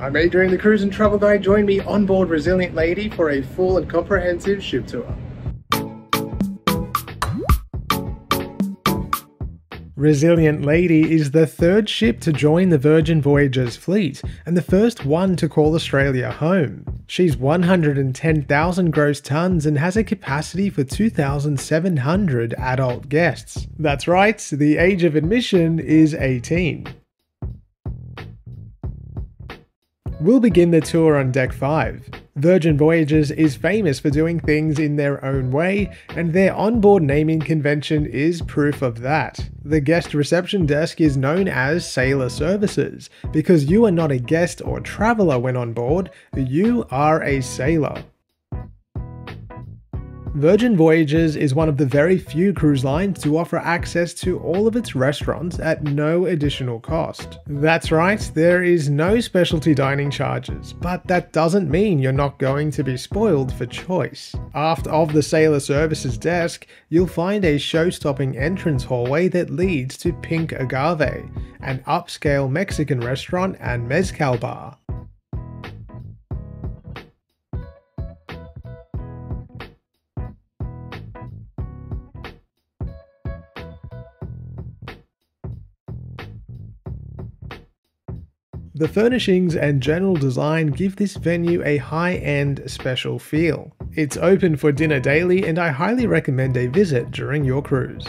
I'm Ray during the cruise and travel guide. Join me on board Resilient Lady for a full and comprehensive ship tour. Resilient Lady is the third ship to join the Virgin Voyages fleet and the first one to call Australia home. She's 110,000 gross tons and has a capacity for 2,700 adult guests. That's right, the age of admission is 18. We'll begin the tour on Deck 5. Virgin Voyages is famous for doing things in their own way, and their onboard naming convention is proof of that. The guest reception desk is known as Sailor Services, because you are not a guest or traveller when on board, you are a sailor. Virgin Voyages is one of the very few cruise lines to offer access to all of its restaurants at no additional cost. That's right, there is no specialty dining charges, but that doesn't mean you're not going to be spoiled for choice. Aft of the Sailor Services desk, you'll find a show-stopping entrance hallway that leads to Pink Agave, an upscale Mexican restaurant and mezcal bar. The furnishings and general design give this venue a high-end special feel. It's open for dinner daily and I highly recommend a visit during your cruise.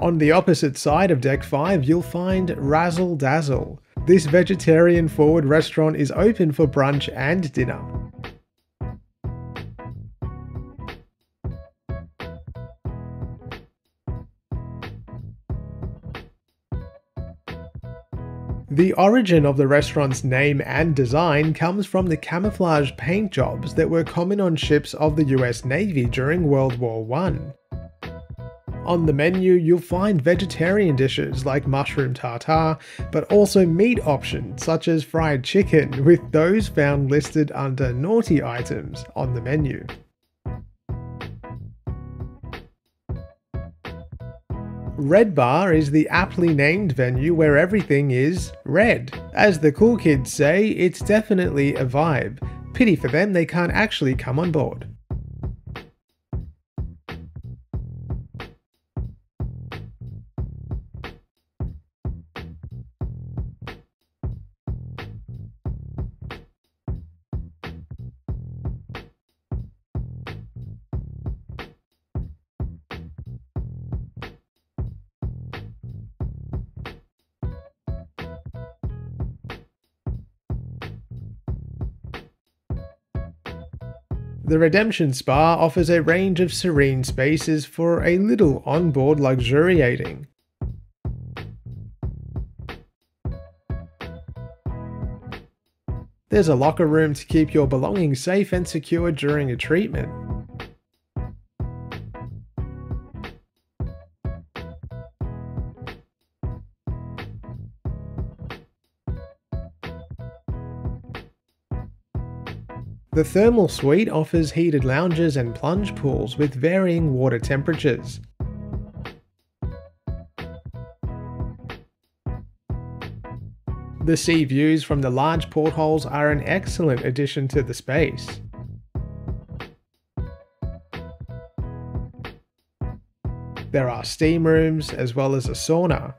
On the opposite side of Deck 5, you'll find Razzle Dazzle. This vegetarian-forward restaurant is open for brunch and dinner. The origin of the restaurant's name and design comes from the camouflage paint jobs that were common on ships of the US Navy during World War I. On the menu, you'll find vegetarian dishes like mushroom tartare, but also meat options such as fried chicken, with those found listed under naughty items on the menu. Red Bar is the aptly named venue where everything is red. As the cool kids say, it's definitely a vibe. Pity for them, they can't actually come on board. The Redemption Spa offers a range of serene spaces for a little onboard luxuriating. There's a locker room to keep your belongings safe and secure during a treatment. The thermal suite offers heated lounges and plunge pools with varying water temperatures. The sea views from the large portholes are an excellent addition to the space. There are steam rooms as well as a sauna.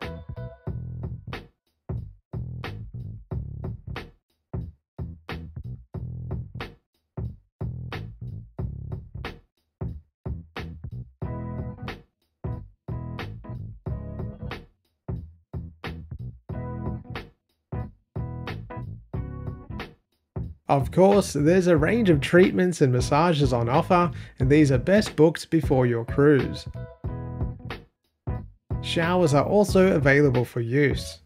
Of course, there's a range of treatments and massages on offer, and these are best booked before your cruise. Showers are also available for use.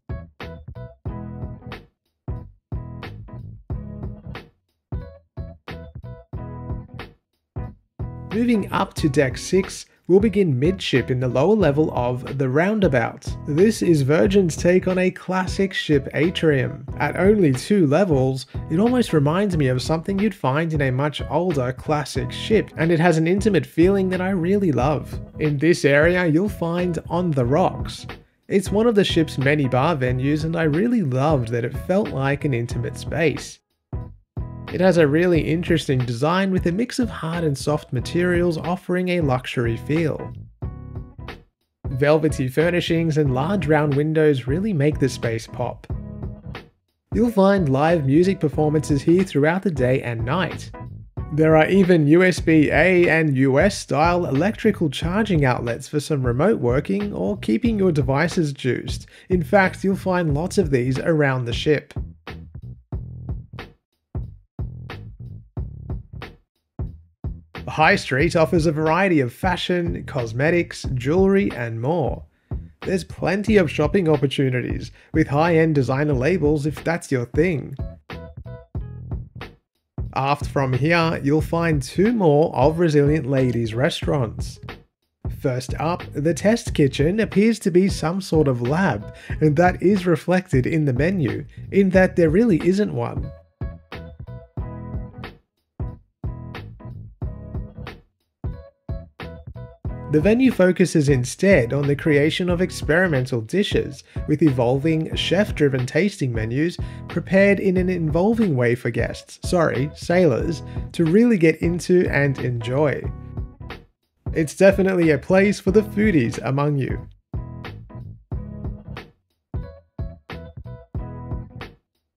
Moving up to Deck 6, will begin midship in the lower level of The Roundabout. This is Virgin's take on a classic ship atrium. At only 2 levels, it almost reminds me of something you'd find in a much older classic ship, and it has an intimate feeling that I really love. In this area, you'll find On the Rocks. It's one of the ship's many bar venues, and I really loved that it felt like an intimate space. It has a really interesting design with a mix of hard and soft materials offering a luxury feel. Velvety furnishings and large round windows really make the space pop. You'll find live music performances here throughout the day and night. There are even USB-A and US-style electrical charging outlets for some remote working or keeping your devices juiced. In fact, you'll find lots of these around the ship. High Street offers a variety of fashion, cosmetics, jewellery and more. There's plenty of shopping opportunities, with high-end designer labels if that's your thing. Aft from here, you'll find 2 more of Resilient Lady's restaurants. First up, the Test Kitchen appears to be some sort of lab, and that is reflected in the menu, in that there really isn't one. The venue focuses instead on the creation of experimental dishes, with evolving, chef-driven tasting menus prepared in an involving way for guests, sailors, to really get into and enjoy. It's definitely a place for the foodies among you.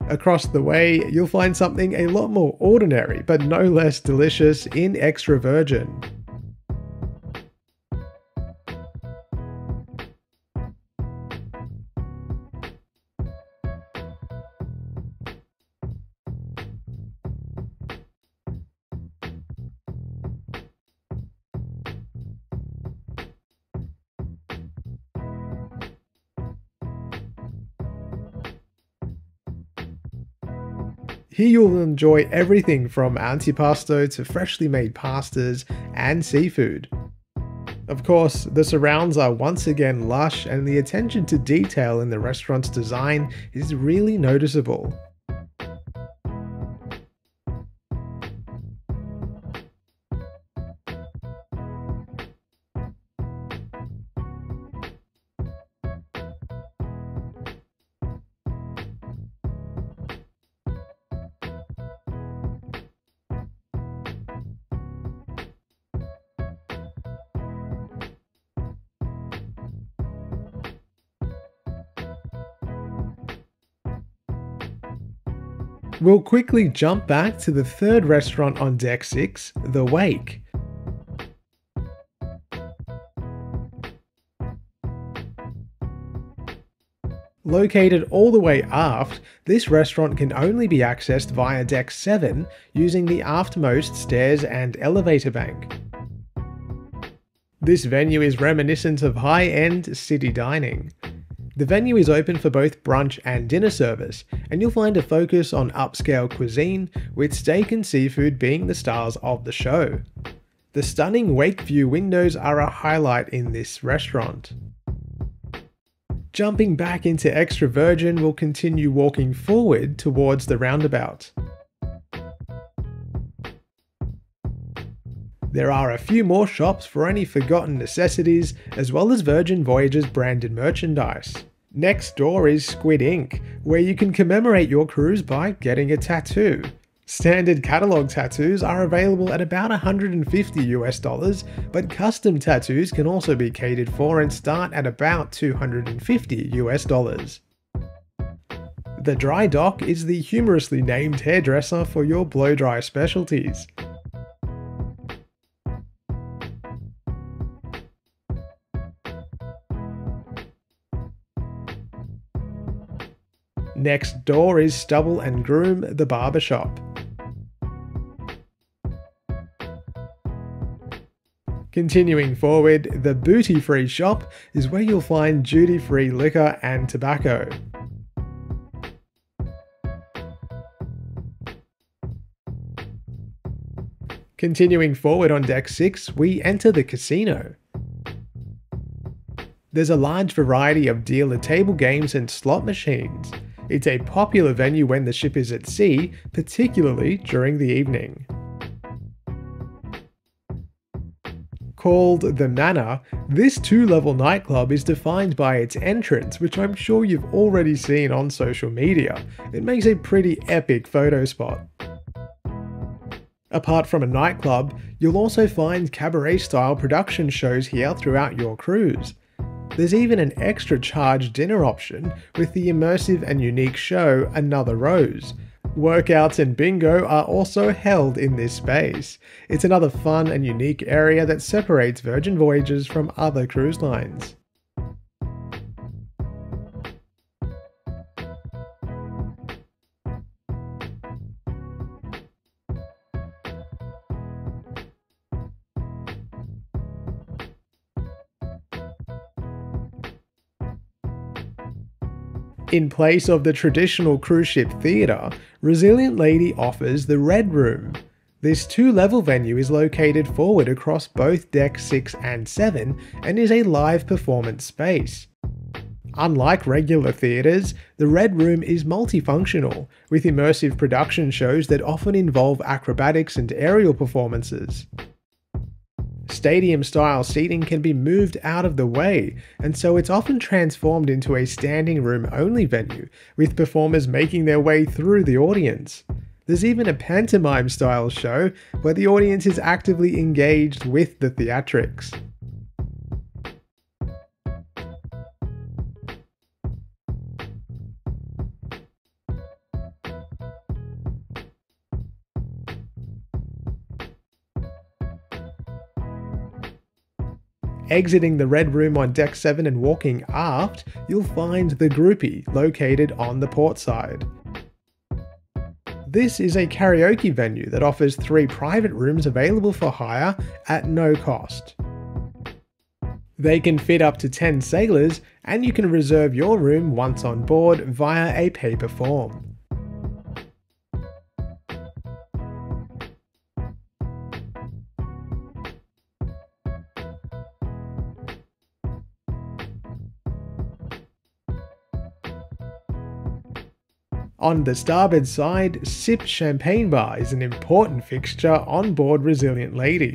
Across the way, you'll find something a lot more ordinary, but no less delicious in Extra Virgin. Here you'll enjoy everything from antipasto to freshly made pastas and seafood. Of course, the surrounds are once again lush, and the attention to detail in the restaurant's design is really noticeable. We'll quickly jump back to the 3rd restaurant on Deck 6, The Wake. Located all the way aft, this restaurant can only be accessed via Deck 7 using the aftmost stairs and elevator bank. This venue is reminiscent of high-end city dining. The venue is open for both brunch and dinner service, and you'll find a focus on upscale cuisine, with steak and seafood being the stars of the show. The stunning wake view windows are a highlight in this restaurant. Jumping back into Extra Virgin, we'll continue walking forward towards the roundabout. There are a few more shops for any forgotten necessities, as well as Virgin Voyages branded merchandise. Next door is Squid Ink, where you can commemorate your cruise by getting a tattoo. Standard catalog tattoos are available at about $150 US, but custom tattoos can also be catered for and start at about $250 US. The Dry Dock is the humorously named hairdresser for your blow-dry specialties. Next door is Stubble and Groom, the barbershop. Continuing forward, the Booty Free Shop is where you'll find duty-free liquor and tobacco. Continuing forward on Deck 6, we enter the casino. There's a large variety of dealer table games and slot machines. It's a popular venue when the ship is at sea, particularly during the evening. Called the Nana, this two-level nightclub is defined by its entrance, which I'm sure you've already seen on social media. It makes a pretty epic photo spot. Apart from a nightclub, you'll also find cabaret-style production shows here throughout your cruise. There's even an extra charge dinner option with the immersive and unique show Another Rose. Workouts and bingo are also held in this space. It's another fun and unique area that separates Virgin Voyages from other cruise lines. In place of the traditional cruise ship theatre, Resilient Lady offers the Red Room. This two-level venue is located forward across both Deck 6 and 7 and is a live performance space. Unlike regular theatres, the Red Room is multifunctional, with immersive production shows that often involve acrobatics and aerial performances. Stadium-style seating can be moved out of the way, and so it's often transformed into a standing room-only venue, with performers making their way through the audience. There's even a pantomime-style show where the audience is actively engaged with the theatrics. Exiting the Red Room on Deck 7 and walking aft, you'll find the Groupie, located on the port side. This is a karaoke venue that offers 3 private rooms available for hire at no cost. They can fit up to 10 sailors, and you can reserve your room once on board via a paper form. On the starboard side, Sip Champagne Bar is an important fixture on board Resilient Lady.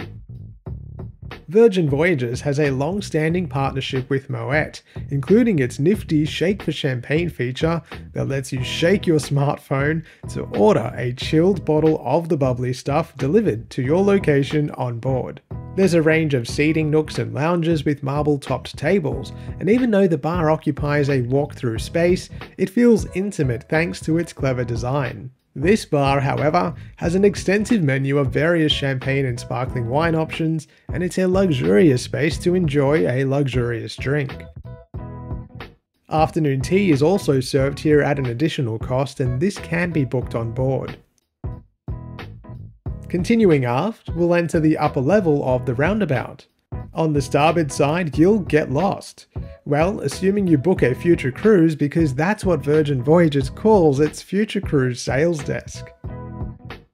Virgin Voyages has a long-standing partnership with Moët, including its nifty Shake for Champagne feature that lets you shake your smartphone to order a chilled bottle of the bubbly stuff delivered to your location on board. There's a range of seating nooks and lounges with marble-topped tables, and even though the bar occupies a walk-through space, it feels intimate thanks to its clever design. This bar, however, has an extensive menu of various champagne and sparkling wine options, and it's a luxurious space to enjoy a luxurious drink. Afternoon tea is also served here at an additional cost, and this can be booked on board. Continuing aft, we'll enter the upper level of the roundabout. On the starboard side, you'll get lost. Well, assuming you book a future cruise, because that's what Virgin Voyages calls its future cruise sales desk.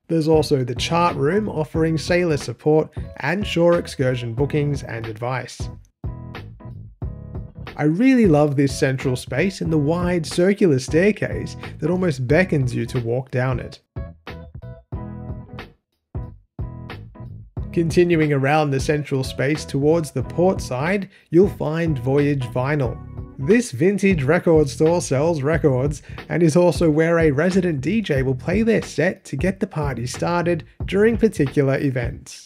There's also the Chart Room, offering sailor support and shore excursion bookings and advice. I really love this central space and the wide circular staircase that almost beckons you to walk down it. Continuing around the central space towards the port side, you'll find Voyage Vinyl. This vintage record store sells records and is also where a resident DJ will play their set to get the party started during particular events.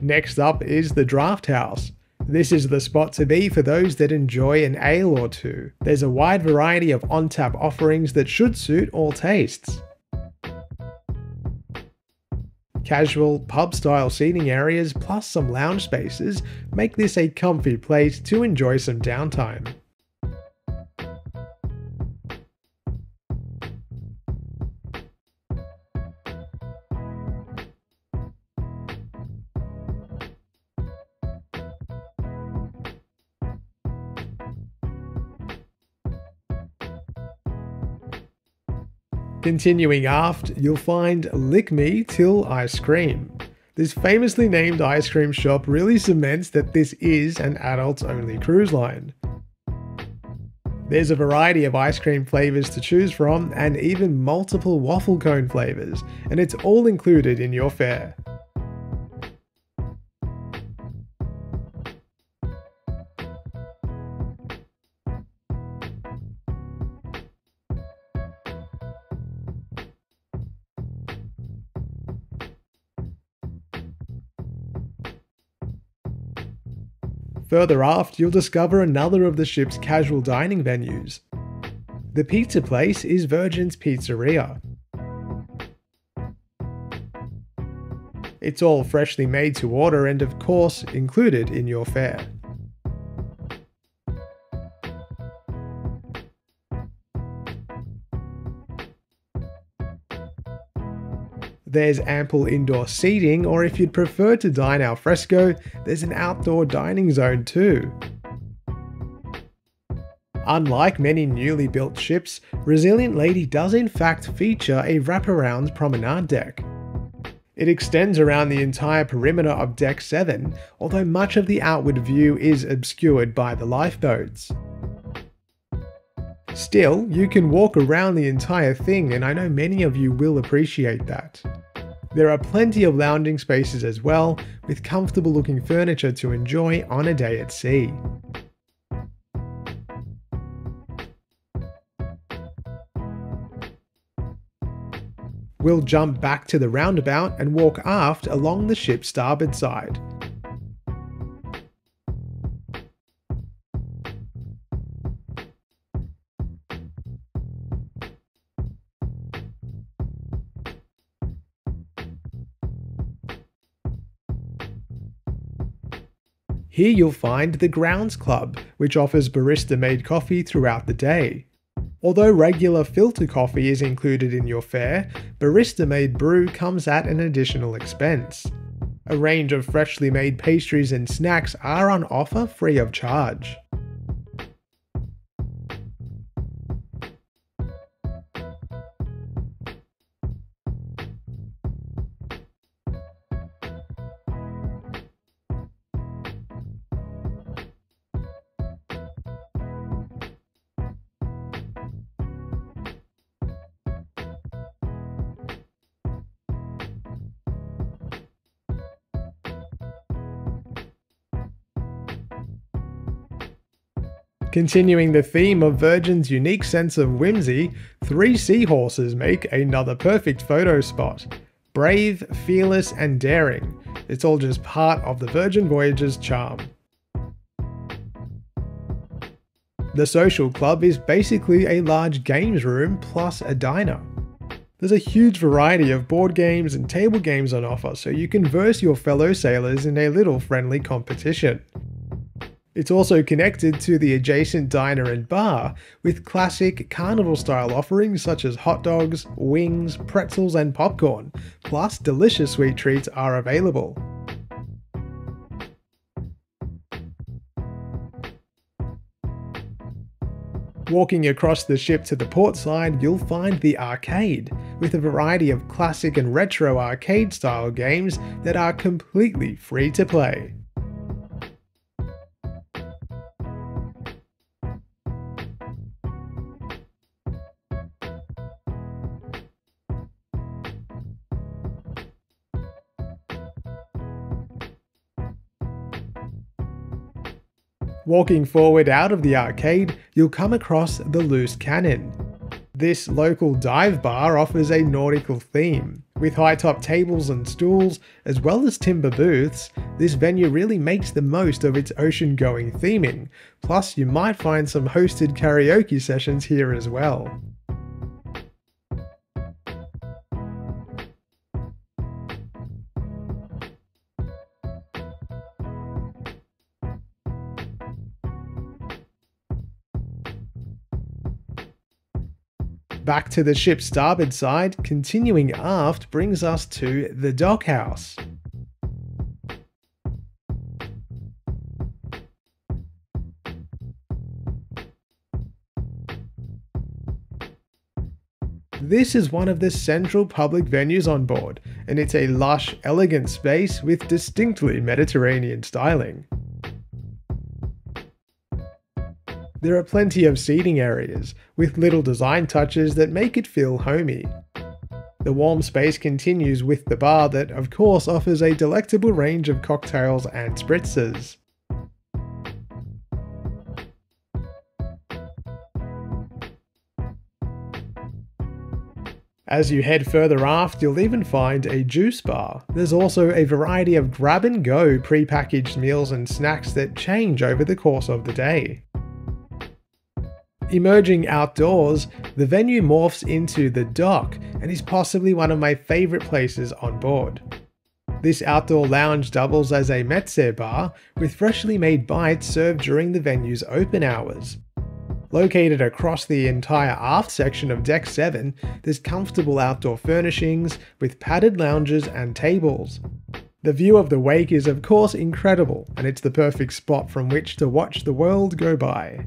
Next up is the Draft House. This is the spot to be for those that enjoy an ale or two. There's a wide variety of on-tap offerings that should suit all tastes. Casual, pub-style seating areas plus some lounge spaces make this a comfy place to enjoy some downtime. Continuing aft, you'll find Lick Me Till I Scream. This famously named ice cream shop really cements that this is an adults-only cruise line. There's a variety of ice cream flavours to choose from, and even multiple waffle cone flavours, and it's all included in your fare. Further aft, you'll discover another of the ship's casual dining venues. The pizza place is Virgin's Pizzeria. It's all freshly made to order and, of course, included in your fare. There's ample indoor seating, or if you'd prefer to dine al fresco, there's an outdoor dining zone too. Unlike many newly built ships, Resilient Lady does in fact feature a wraparound promenade deck. It extends around the entire perimeter of Deck 7, although much of the outward view is obscured by the lifeboats. Still, you can walk around the entire thing, and I know many of you will appreciate that. There are plenty of lounging spaces as well, with comfortable looking furniture to enjoy on a day at sea. We'll jump back to the roundabout and walk aft along the ship's starboard side. Here you'll find the Grounds Club, which offers barista-made coffee throughout the day. Although regular filter coffee is included in your fare, barista-made brew comes at an additional expense. A range of freshly made pastries and snacks are on offer free of charge. Continuing the theme of Virgin's unique sense of whimsy, three seahorses make another perfect photo spot. Brave, fearless, and daring. It's all just part of the Virgin Voyages charm. The Social Club is basically a large games room plus a diner. There's a huge variety of board games and table games on offer, so you can verse your fellow sailors in a little friendly competition. It's also connected to the adjacent diner and bar, with classic carnival-style offerings such as hot dogs, wings, pretzels and popcorn, plus delicious sweet treats are available. Walking across the ship to the port side, you'll find the arcade, with a variety of classic and retro arcade-style games that are completely free to play. Walking forward out of the arcade, you'll come across the Loose Cannon. This local dive bar offers a nautical theme. With high-top tables and stools, as well as timber booths, this venue really makes the most of its ocean-going theming. Plus, you might find some hosted karaoke sessions here as well. Back to the ship's starboard side, continuing aft brings us to the Dock House. This is one of the central public venues on board, and it's a lush, elegant space with distinctly Mediterranean styling. There are plenty of seating areas, with little design touches that make it feel homey. The warm space continues with the bar that, of course, offers a delectable range of cocktails and spritzers. As you head further aft, you'll even find a juice bar. There's also a variety of grab-and-go pre-packaged meals and snacks that change over the course of the day. Emerging outdoors, the venue morphs into the dock and is possibly one of my favourite places on board. This outdoor lounge doubles as a mezze bar, with freshly made bites served during the venue's open hours. Located across the entire aft section of Deck 7, there's comfortable outdoor furnishings with padded lounges and tables. The view of the Wake is of course incredible, and it's the perfect spot from which to watch the world go by.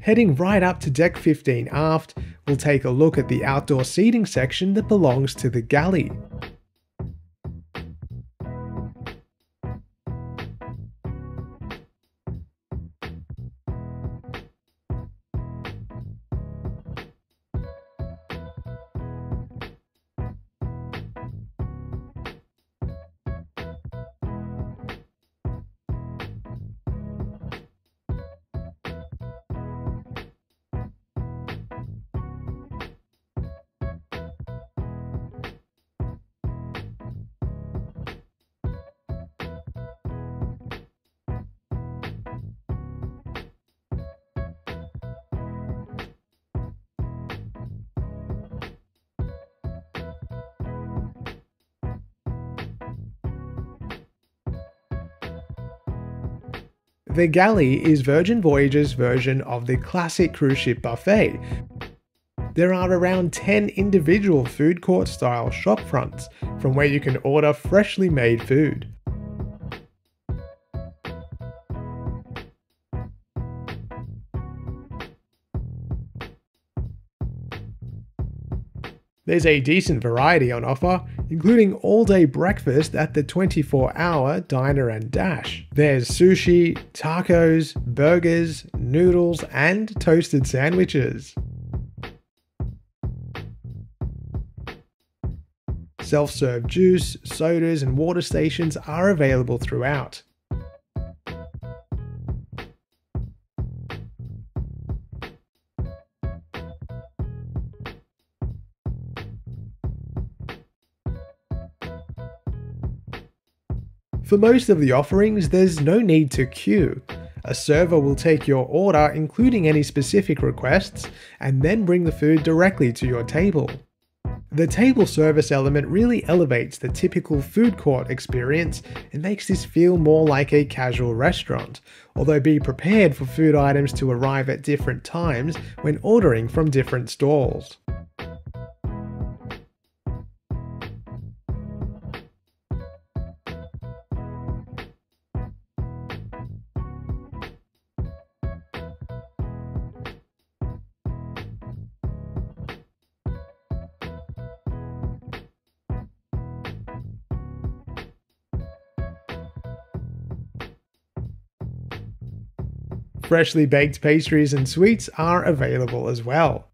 Heading right up to Deck 15 aft, we'll take a look at the outdoor seating section that belongs to the galley. The galley is Virgin Voyages' version of the classic cruise ship buffet. There are around 10 individual food court style shop fronts from where you can order freshly made food. There's a decent variety on offer, including all-day breakfast at the 24-hour Diner and Dash. There's sushi, tacos, burgers, noodles, and toasted sandwiches. Self-serve juice, sodas, and water stations are available throughout. For most of the offerings, there's no need to queue. A server will take your order, including any specific requests, and then bring the food directly to your table. The table service element really elevates the typical food court experience and makes this feel more like a casual restaurant, although be prepared for food items to arrive at different times when ordering from different stalls. Freshly baked pastries and sweets are available as well.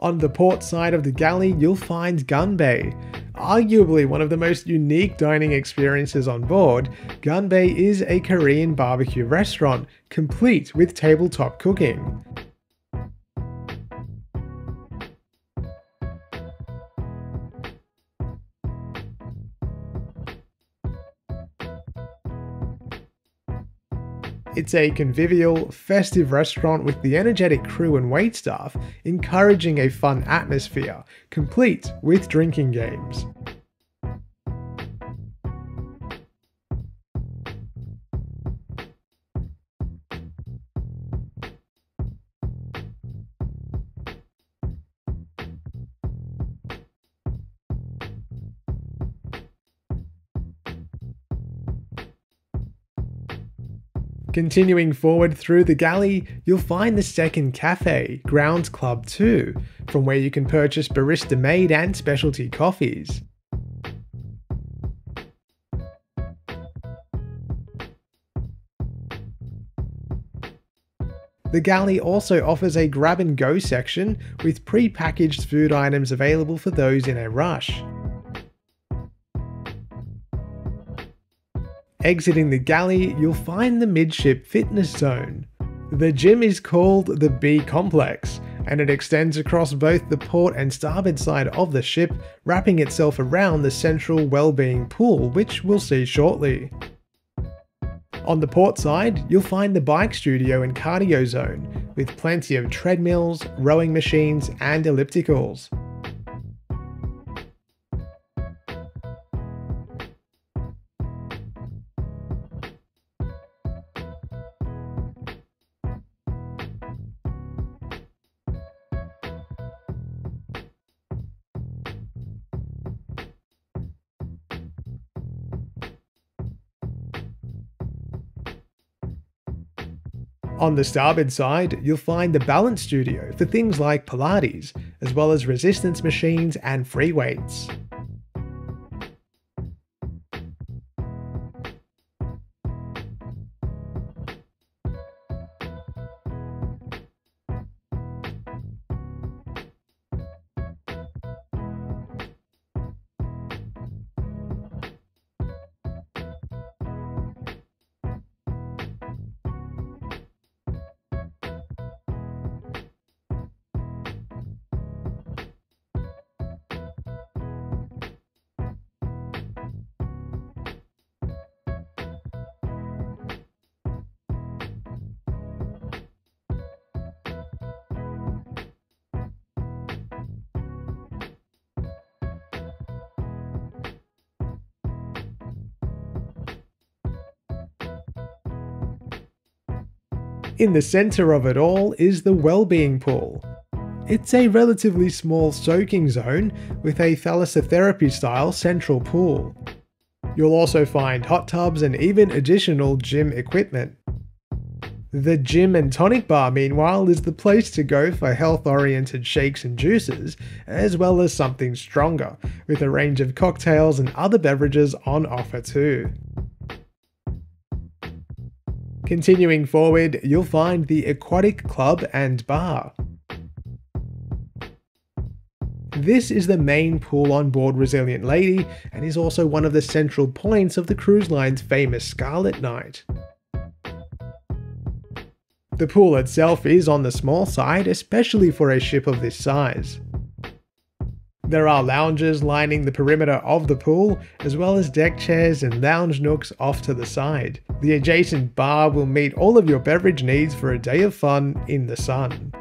On the port side of the galley, you'll find Gunbae. Arguably one of the most unique dining experiences on board, Gunbae is a Korean barbecue restaurant, complete with tabletop cooking. It's a convivial, festive restaurant with the energetic crew and waitstaff encouraging a fun atmosphere, complete with drinking games. Continuing forward through the galley, you'll find the second cafe, Grounds Club 2, from where you can purchase barista-made and specialty coffees. The galley also offers a grab-and-go section with pre-packaged food items available for those in a rush. Exiting the galley, you'll find the midship fitness zone. The gym is called the B Complex, and it extends across both the port and starboard side of the ship, wrapping itself around the central well-being pool, which we'll see shortly. On the port side, you'll find the bike studio and cardio zone, with plenty of treadmills, rowing machines, and ellipticals. On the starboard side, you'll find the balance studio for things like Pilates, as well as resistance machines and free weights. In the centre of it all is the well-being pool. It's a relatively small soaking zone with a thalassotherapy style central pool. You'll also find hot tubs and even additional gym equipment. The gym and tonic bar, meanwhile, is the place to go for health-oriented shakes and juices, as well as something stronger, with a range of cocktails and other beverages on offer too. Continuing forward, you'll find the Aquatic Club and Bar. This is the main pool on board Resilient Lady, and is also one of the central points of the cruise line's famous Scarlet Night. The pool itself is on the small side, especially for a ship of this size. There are lounges lining the perimeter of the pool, as well as deck chairs and lounge nooks off to the side. The adjacent bar will meet all of your beverage needs for a day of fun in the sun.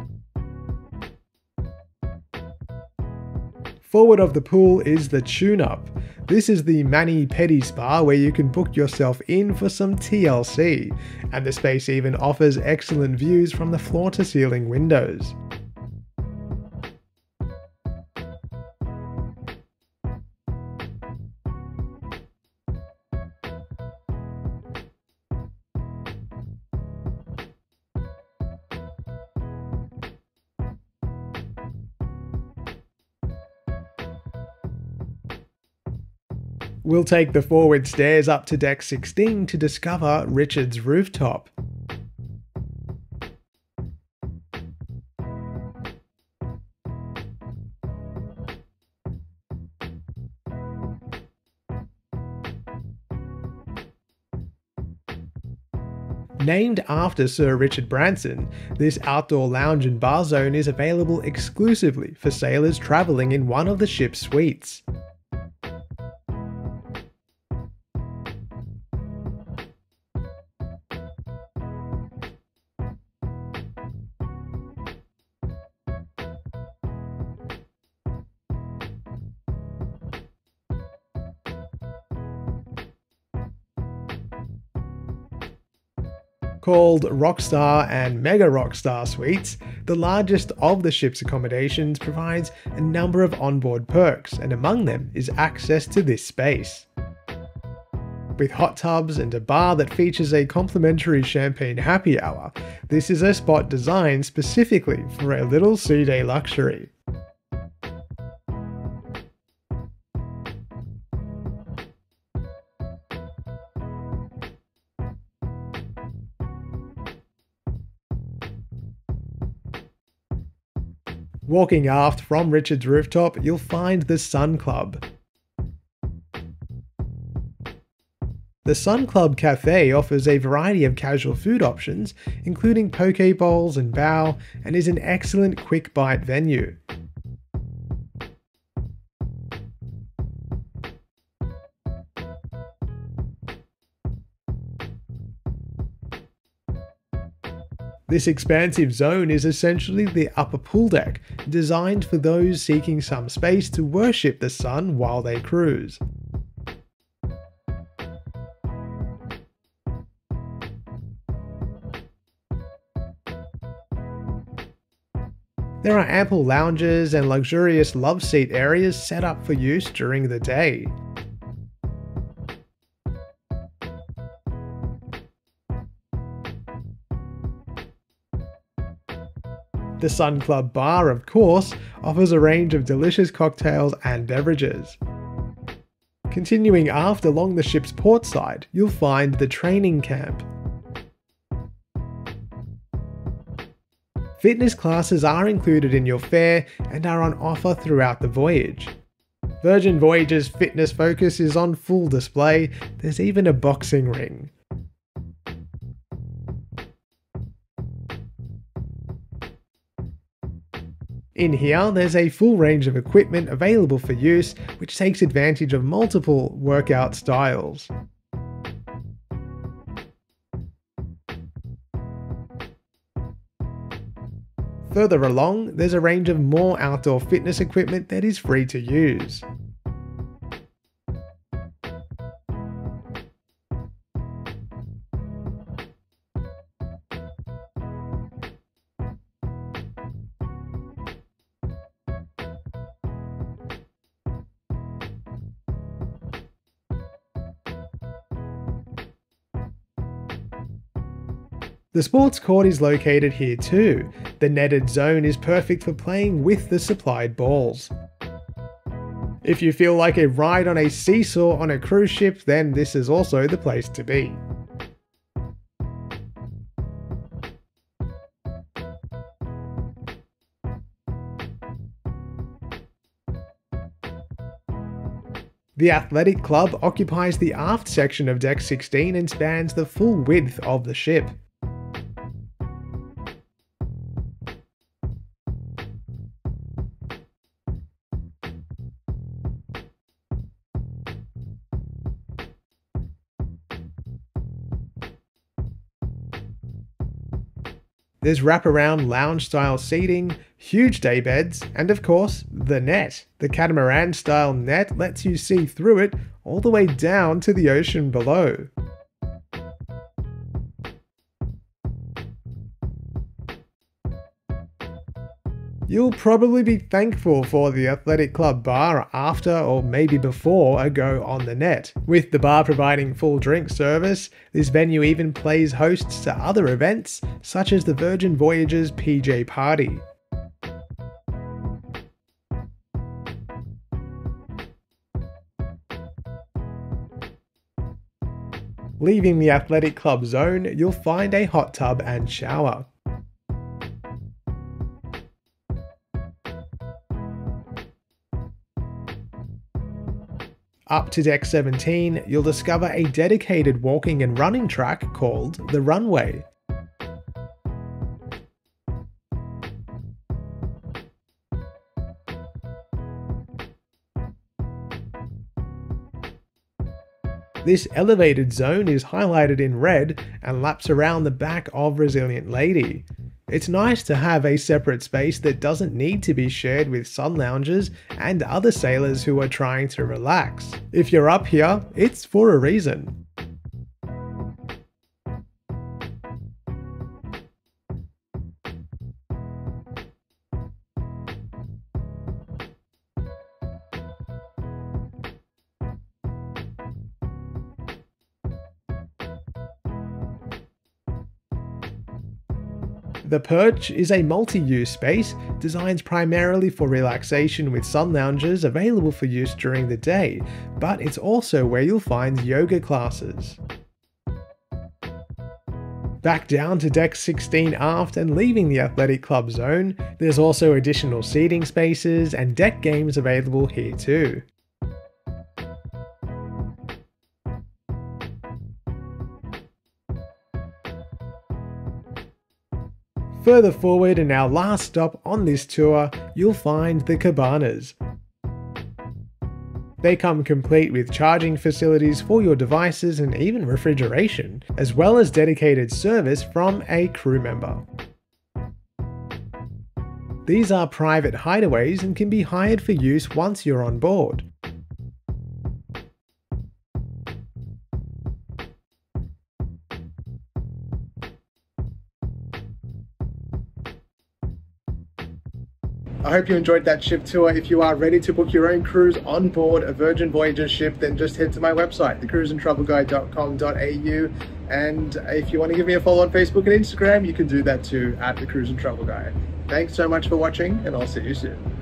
Forward of the pool is the tune-up. This is the mani-pedi spa where you can book yourself in for some TLC, and the space even offers excellent views from the floor-to-ceiling windows. We'll take the forward stairs up to deck 16 to discover Richard's rooftop. Named after Sir Richard Branson, this outdoor lounge and bar zone is available exclusively for sailors travelling in one of the ship's suites. called Rockstar and Mega Rockstar Suites, the largest of the ship's accommodations, provides a number of onboard perks, and among them is access to this space. With hot tubs and a bar that features a complimentary champagne happy hour, this is a spot designed specifically for a little sea-day luxury. Walking aft from Richard's rooftop, you'll find the Sun Club. The Sun Club Cafe offers a variety of casual food options, including poke bowls and bao, and is an excellent quick bite venue. This expansive zone is essentially the upper pool deck, designed for those seeking some space to worship the sun while they cruise. There are ample lounges and luxurious love seat areas set up for use during the day. The Sun Club Bar, of course, offers a range of delicious cocktails and beverages. Continuing aft along the ship's port side, you'll find the training camp. Fitness classes are included in your fare and are on offer throughout the voyage. Virgin Voyages' fitness focus is on full display. There's even a boxing ring. In here, there's a full range of equipment available for use, which takes advantage of multiple workout styles. Further along, there's a range of more outdoor fitness equipment that is free to use. The sports court is located here too. The netted zone is perfect for playing with the supplied balls. If you feel like a ride on a seesaw on a cruise ship, then this is also the place to be. The Athletic Club occupies the aft section of Deck 16 and spans the full width of the ship. There's wraparound lounge-style seating, huge daybeds, and of course, the net. The catamaran-style net lets you see through it all the way down to the ocean below. You'll probably be thankful for the Athletic Club Bar after or maybe before a go on the net. With the bar providing full drink service, this venue even plays hosts to other events such as the Virgin Voyages PJ Party. Leaving the Athletic Club zone, you'll find a hot tub and shower. Up to Deck 17, you'll discover a dedicated walking and running track called the Runway. This elevated zone is highlighted in red and laps around the back of Resilient Lady. It's nice to have a separate space that doesn't need to be shared with sun loungers and other sailors who are trying to relax. If you're up here, it's for a reason. The Perch is a multi-use space designed primarily for relaxation with sun lounges available for use during the day, but it's also where you'll find yoga classes. Back down to deck 16 aft and leaving the Athletic Club zone, there's also additional seating spaces and deck games available here too. Further forward in our last stop on this tour, you'll find the cabanas. They come complete with charging facilities for your devices and even refrigeration, as well as dedicated service from a crew member. These are private hideaways and can be hired for use once you're on board. I hope you enjoyed that ship tour. If you are ready to book your own cruise on board a Virgin Voyages ship, then just head to my website, thecruiseandtravelguide.com.au. And if you want to give me a follow on Facebook and Instagram, you can do that too, at thecruiseandtravelguide. Thanks so much for watching, and I'll see you soon.